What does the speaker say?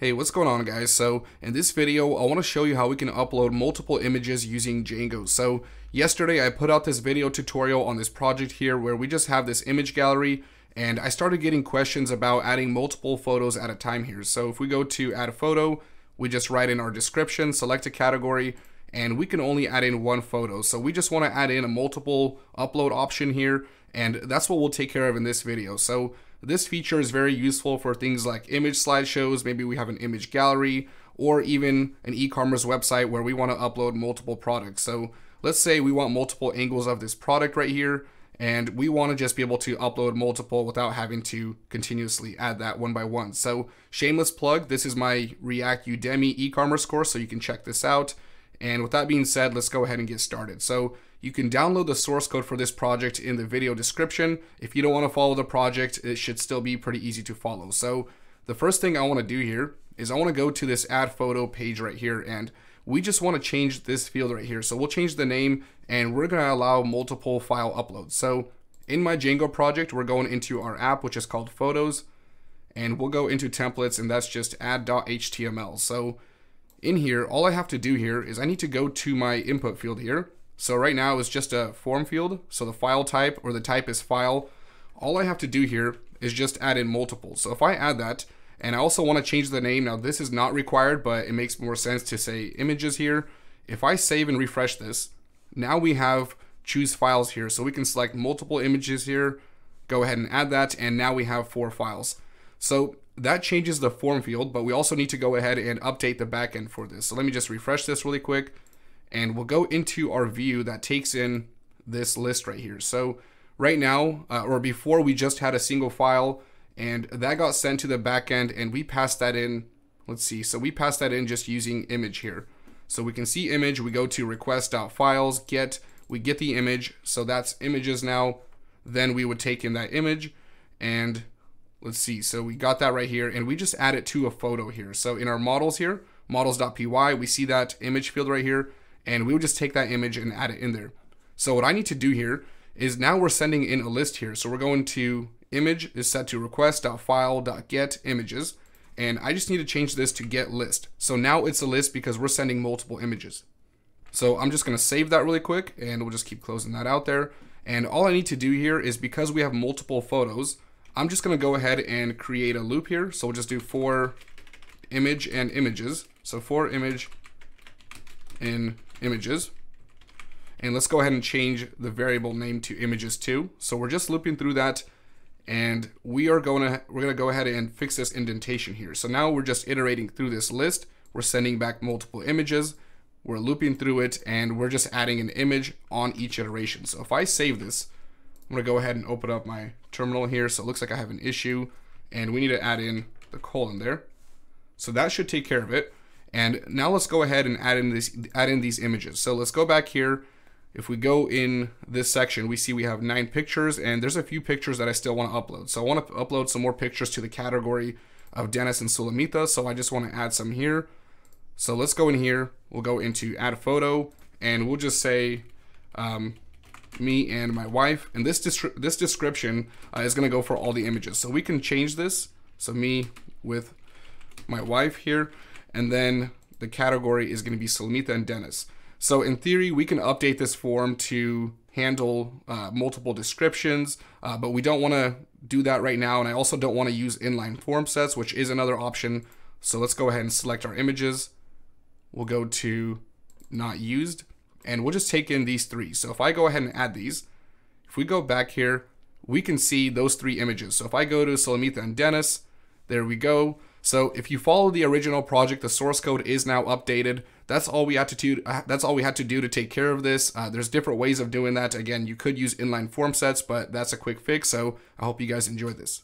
Hey, what's going on guys? So in this video, I want to show you how we can upload multiple images using Django. So yesterday I put out this video tutorial on this project here where we just have this image gallery, and I started getting questions about adding multiple photos at a time here. So if we go to add a photo, we just write in our description, select a category, and we can only add in one photo. So we just want to add in a multiple upload option here, and that's what we'll take care of in this video. So this feature is very useful for things like image slideshows, maybe we have an image gallery, or even an e-commerce website where we want to upload multiple products. So let's say we want multiple angles of this product right here, and we want to just be able to upload multiple without having to continuously add that one by one. So shameless plug, this is my React Udemy e-commerce course, so you can check this out. And with that being said, let's go ahead and get started. So you can download the source code for this project in the video description. If you don't want to follow the project, it should still be pretty easy to follow. So the first thing I want to do here is I want to go to this add photo page right here, and we just want to change this field right here. So we'll change the name, and we're going to allow multiple file uploads. So in my Django project, we're going into our app, which is called Photos, and we'll go into templates, and that's just add.html. So in here, all I have to do here is I need to go to my input field here. So right now it's just a form field. So the file type, or the type is file. All I have to do here is just add in multiple. So if I add that, and I also want to change the name. Now this is not required, but it makes more sense to say images here. If I save and refresh this, now we have choose files here. So we can select multiple images here, go ahead and add that. And now we have 4 files. So that changes the form field, but we also need to go ahead and update the backend for this. So let me just refresh this really quick, and we'll go into our view that takes in this list right here. So right now, or before, we just had a single file, and that got sent to the backend, and we passed that in. Let's see. So we passed that in just using image here. So we can see image. We go to request.files, get, we get the image. So that's images now. Then we would take in that image, and let's see. So we got that right here, and we just add it to a photo here. So in our models here, models.py, we see that image field right here, and we would just take that image and add it in there. So what I need to do here is now we're sending in a list here. So we're going to image is set to request.file.get images, and I just need to change this to get list. So now it's a list because we're sending multiple images. So I'm just going to save that really quick, and we'll just keep closing that out there. And all I need to do here is, because we have multiple photos, I'm just going to go ahead and create a loop here. So we'll just do for image and images. So for image in images, and let's go ahead and change the variable name to images too. So we're just looping through that, and we're going to go ahead and fix this indentation here. So now we're just iterating through this list. We're sending back multiple images. We're looping through it, and we're just adding an image on each iteration. So if I save this, I'm going to go ahead and open up my terminal here. So it looks like I have an issue, and we need to add in the colon there. So that should take care of it. And now let's go ahead and add in these images. So let's go back here. If we go in this section, we see we have 9 pictures, and there's a few pictures that I still want to upload. So I want to upload some more pictures to the category of Dennis and Sulamita. So I just want to add some here. So let's go in here. We'll go into add photo, and we'll just say, me and my wife. And this description is going to go for all the images. So we can change this. So me with my wife here. And then the category is going to be Sulamita and Dennis. So in theory, we can update this form to handle multiple descriptions, but we don't want to do that right now. And I also don't want to use inline form sets, which is another option. So let's go ahead and select our images. We'll go to not used, and we'll just take in these 3. So if I go ahead and add these, if we go back here, we can see those 3 images. So if I go to Sulamita and Dennis, there we go. So if you follow the original project, the source code is now updated. That's all we had to do. To take care of this. There's different ways of doing that. Again, you could use inline form sets, but that's a quick fix. So I hope you guys enjoyed this.